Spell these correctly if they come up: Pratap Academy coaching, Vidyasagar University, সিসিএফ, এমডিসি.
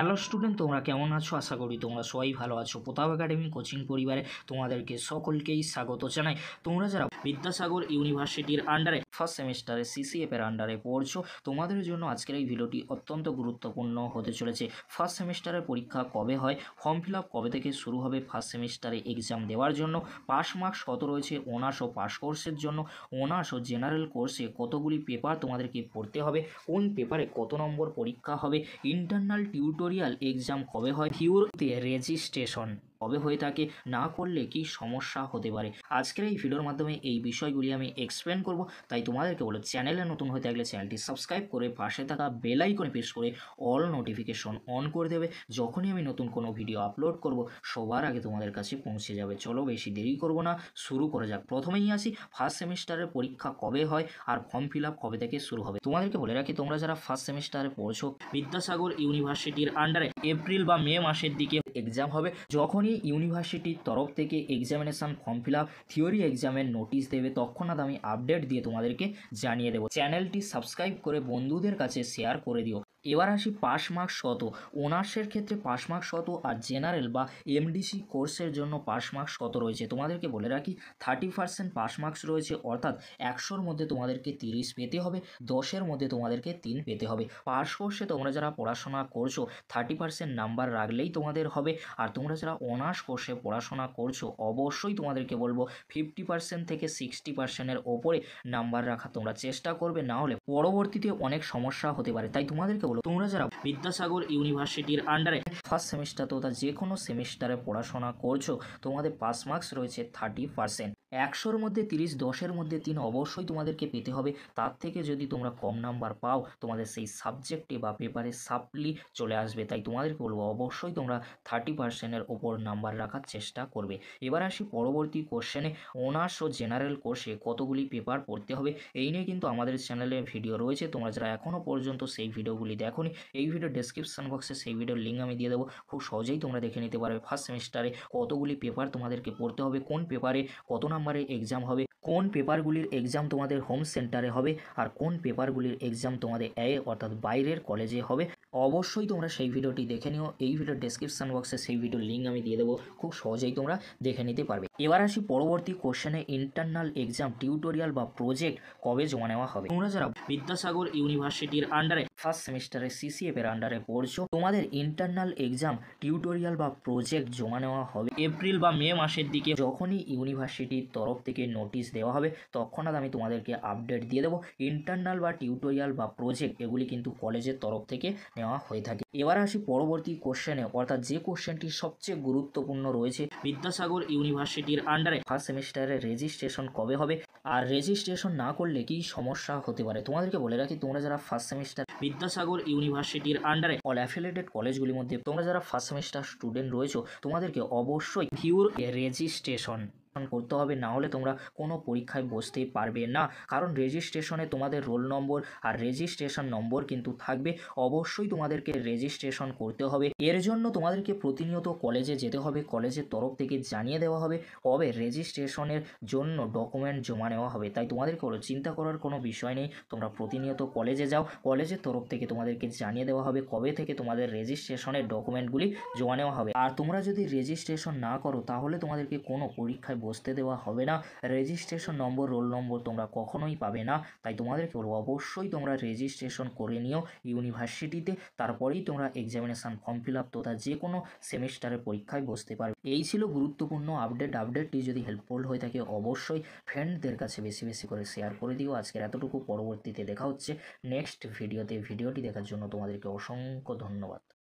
Hello student, তোমরা কেমন আছো? আশা করি তোমরা সবাই ভালো আছো। প্রতাপ একাডেমি কোচিং পরিবারে তোমাদেরকে সকলকেই স্বাগত জানাই। তোমরা যারা বিদ্যাসাগর ইউনিভার্সিটির আন্ডারে ফার্স্ট সেমিস্টারে সিসিএফ এর আন্ডারে পড়ছো, তোমাদের জন্য আজকের এই ভিডিওটি অত্যন্ত গুরুত্বপূর্ণ হতে চলেছে। ফার্স্ট সেমিস্টারের পরীক্ষা কবে হয়, ফর্ম ফিল আপ কবে থেকে শুরু হবে, ফার্স্ট সেমিস্টারে এক্সাম দেওয়ার জন্য পাস মার্কস কত রয়েছে, অনার্স ও পাস কোর্সের জন্য অনার্স ও জেনারেল কোর্সে কতগুলি পেপার তোমাদেরকে পড়তে হবে, কোন পেপারে কত নম্বর পরীক্ষা হবে, ইন্টারনাল টিউটোরিয়াল এক্সাম কবে হয়, কিউতে রেজিস্ট্রেশন কবে হয়ে থাকে, না করলে কি সমস্যা হতে পারে, আজকের এই ভিডিওর মাধ্যমে এই বিষয়গুলি আমি এক্সপ্লেন করব। তাই তোমাদেরকে বলো, চ্যানেলে নতুন হয়ে থাকলে চ্যানেলটি সাবস্ক্রাইব করে পাশে থাকা বেল আইকনে প্রেস করে অল নোটিফিকেশন অন করে দেবে। যখনই আমি নতুন কোনো ভিডিও আপলোড করব সবার আগে তোমাদের কাছে পৌঁছে যাবে। চলো বেশি দেরি করব না, শুরু করা যাক। প্রথমেই আসি, ফার্স্ট সেমিস্টারের পরীক্ষা কবে হয় আর ফর্ম ফিল আপ কবে থেকে শুরু হবে। তোমাদেরকে বলে রাখি, তোমরা যারা ফার্স্ট সেমিস্টারে পড়ছো, বিদ্যাসাগর ইউনিভার্সিটির আন্ডারে এপ্রিল বা মে মাসের দিকে এক্সাম হবে। যখনই ইউনিভার্সিটির তরফ থেকে examination form fill up theory এক্সামের নোটিশ দেবে তৎক্ষণাৎ আমি আপডেট দিয়ে তোমাদেরকে জানিয়ে দেবো। চ্যানেলটি সাবস্ক্রাইব করে বন্ধুদের কাছে শেয়ার করে দিও। এবার আসি পাস মার্কস কত। অনার্সের ক্ষেত্রে পাস মার্কস কত আর জেনারেল বা এমডিসি কোর্সের জন্য পাস মার্কস কত রয়েছে। তোমাদেরকে বলে রাখি 30% পাস মার্কস রয়েছে, অর্থাৎ 100-র মধ্যে তোমাদেরকে 30 পেতে হবে, 10-এর মধ্যে তোমাদেরকে 3 পেতে হবে। পাস কোর্সে তোমরা যারা পড়াশোনা করছো 30% নাম্বার রাখলেই তোমাদের হবে। আর তোমরা যারা অনার্স কোর্সে পড়াশোনা করছো অবশ্যই তোমাদেরকে বলবো 50% থেকে 60%-এর ওপরে নাম্বার রাখা তোমরা চেষ্টা করবে, না হলে পরবর্তীতে অনেক সমস্যা হতে পারে। তাই তোমাদেরকে বলো, তোমরা যারা বিদ্যাসাগর ইউনিভার্সিটির আন্ডারে ফার্স্ট সেমিস্টার তথা যে কোনো সেমিস্টারে পড়াশোনা করছো, তোমাদের পাস মার্কস রয়েছে 30%। 100-র মধ্যে 30, 10-এর মধ্যে 3 অবশ্যই তোমাদেরকে পেতে হবে। তার থেকে যদি তোমরা কম নাম্বার পাও তোমাদের সেই সাবজেক্টে বা পেপারে সাপ্লি চলে আসবে। তাই তোমাদেরকে বলবো অবশ্যই তোমরা 30%-এর ওপর নাম্বার রাখার চেষ্টা করবে। এবার আসি পরবর্তী কোশ্চেনে, অনার্স ও জেনারেল কোর্সে কতগুলি পেপার পড়তে হবে এই নিয়ে কিন্তু আমাদের চ্যানেলে ভিডিও রয়েছে। তোমরা যারা এখনও পর্যন্ত সেই ভিডিওগুলি দেখোনি, এই ভিডিও ডেসক্রিপশন বক্সে সেই ভিডিওর লিঙ্ক আমি দিয়ে দেবো, খুব সহজেই তোমরা দেখে নিতে পারবে। ফার্স্ট সেমিস্টারে কতগুলি পেপার তোমাদেরকে পড়তে হবে, কোন পেপারে কত নাম্বারে এক্সাম হবে, কোন পেপারগুলির এক্সাম তোমাদের হোম সেন্টারে হবে আর কোন পেপারগুলির এক্সাম তোমাদের অর্থাৎ বাইরের কলেজে হবে, অবশ্যই তোমরা সেই ভিডিওটি দেখে নিও। এই ভিডিও ডেসক্রিপশন বক্সে সেই ভিডিওর লিঙ্ক আমি দিয়ে দেবো, খুব সহজেই তোমরা দেখে নিতে পারবে। এবার আসি পরবর্তী কোশ্চেনে, ইন্টারনাল এক্সাম টিউটোরিয়াল বা প্রজেক্ট কবে জমা নেওয়া হবে। তোমরা যারা বিদ্যাসাগর ইউনিভার্সিটির আন্ডারে ফার্স্ট সেমিস্টারে সিসিএফ এর আন্ডারে পড়ছো, তোমাদের ইন্টারনাল এক্সাম টিউটোরিয়াল বা প্রজেক্ট জমা নেওয়া হবে এপ্রিল বা মে মাসের দিকে। যখনই ইউনিভার্সিটির তরফ থেকে নোটিশ দেওয়া হবে তৎক্ষণাৎ আমি তোমাদেরকে আপডেট দিয়ে দেবো। ইন্টারনাল বা টিউটোরিয়াল বা প্রজেক্ট এগুলি কিন্তু কলেজের তরফ থেকে নেওয়া হয়ে থাকে। এবার আসি পরবর্তী কোশ্চেনে, অর্থাৎ যে কোশ্চেনটি সবচেয়ে গুরুত্বপূর্ণ রয়েছে, বিদ্যাসাগর ইউনিভার্সিটির আন্ডারে ফার্স্ট সেমিস্টারে রেজিস্ট্রেশন কবে হবে আর রেজিস্ট্রেশন না করলে কি সমস্যা হতে পারে। তোমাদেরকে বলে রাখি, তোমরা যারা ফার্স্ট সেমিস্টার বিদ্যাসাগর ইউনিভার্সিটির আন্ডারে অল অ্যাফিলিয়েটেড কলেজগুলির মধ্যে তোমরা যারা ফার্স্ট সেমিস্টার স্টুডেন্ট রয়েছো, তোমাদেরকে অবশ্যই কিউর রেজিস্ট্রেশন করতে হবে, না হলে তোমরা কোনো পরীক্ষায় বসতে পারবে না। কারণ রেজিস্ট্রেশনে তোমাদের রোল নম্বর আর রেজিস্ট্রেশন নম্বর কিন্তু থাকবে, অবশ্যই তোমাদেরকে রেজিস্ট্রেশন করতে হবে। এর জন্য তোমাদেরকে প্রতিনিয়ত কলেজে যেতে হবে, কলেজের তরফ থেকে জানিয়ে দেওয়া হবে কবে রেজিস্ট্রেশনের জন্য ডকুমেন্ট জমা নেওয়া হবে। তাই তোমাদেরকে বলো, চিন্তা করার কোনো বিষয় নেই, তোমরা প্রতিনিয়ত কলেজে যাও, কলেজের তরফ থেকে তোমাদেরকে জানিয়ে দেওয়া হবে কবে থেকে তোমাদের রেজিস্ট্রেশনের ডকুমেন্টগুলি জমা নেওয়া হবে। আর তোমরা যদি রেজিস্ট্রেশন না করো তাহলে তোমাদেরকে কোনো পরীক্ষায় বসতে দেওয়া হবে না, রেজিস্ট্রেশন নম্বর রোল নম্বর তোমরা কখনোই পাবে না। তাই তোমাদেরকে বলবো অবশ্যই তোমরা রেজিস্ট্রেশন করে নিও ইউনিভার্সিটিতে, তারপরেই তোমরা এক্সামিনেশান ফর্ম ফিল আপ তথা যে কোনো সেমিস্টারের পরীক্ষায় বসতে পারবে। এই ছিল গুরুত্বপূর্ণ আপডেট। আপডেটটি যদি হেল্পফুল হয়ে থাকে অবশ্যই ফ্রেন্ডদের কাছে বেশি বেশি করে শেয়ার করে দিও। আজকের এতটুকু, পরবর্তীতে দেখা হচ্ছে নেক্সট ভিডিওতে। ভিডিওটি দেখার জন্য তোমাদেরকে অসংখ্য ধন্যবাদ।